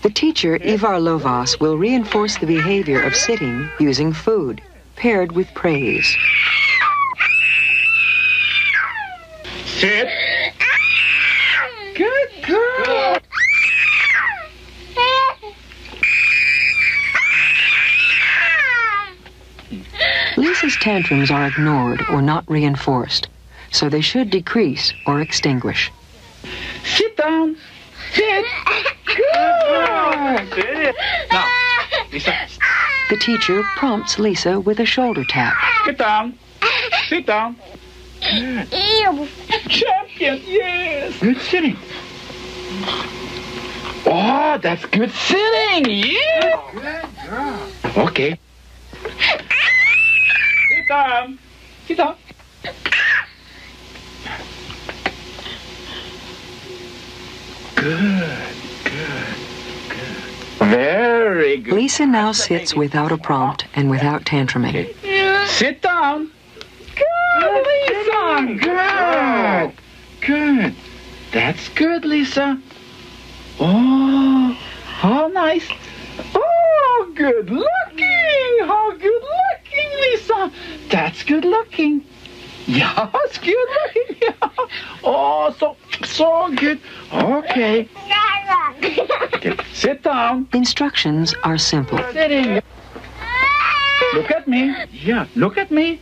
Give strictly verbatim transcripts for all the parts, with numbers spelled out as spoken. The teacher, Ivar Lovaas, will reinforce the behavior of sitting using food, paired with praise. Sit. Good girl. Lisa's tantrums are ignored or not reinforced, so they should decrease or extinguish. Sit down. Sit. Good. Good. Now, Lisa. The teacher prompts Lisa with a shoulder tap. Get down. Sit down. Good. Champion, yes. Good sitting. Oh, that's good sitting. Yeah. Good girl. Okay. Sit down. Sit down. Good, good, good. Very good. Lisa now sits without a prompt and without tantruming. Yeah. Sit down. Good, Lisa. Good. Good. That's good, Lisa. Oh, how nice. Oh, good looking. How good looking, Lisa. That's good looking. Yeah, it's good looking. Yeah. Oh, so, so good. Okay. Okay. Sit down. Instructions are simple. Sitting. Look at me. Yeah, look at me.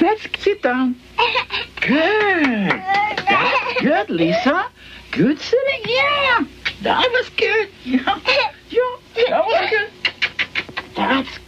Let's sit down. Good. That's good, Lisa. Good sitting. Yeah. That was good. Yeah. Yeah. That was good. That's good.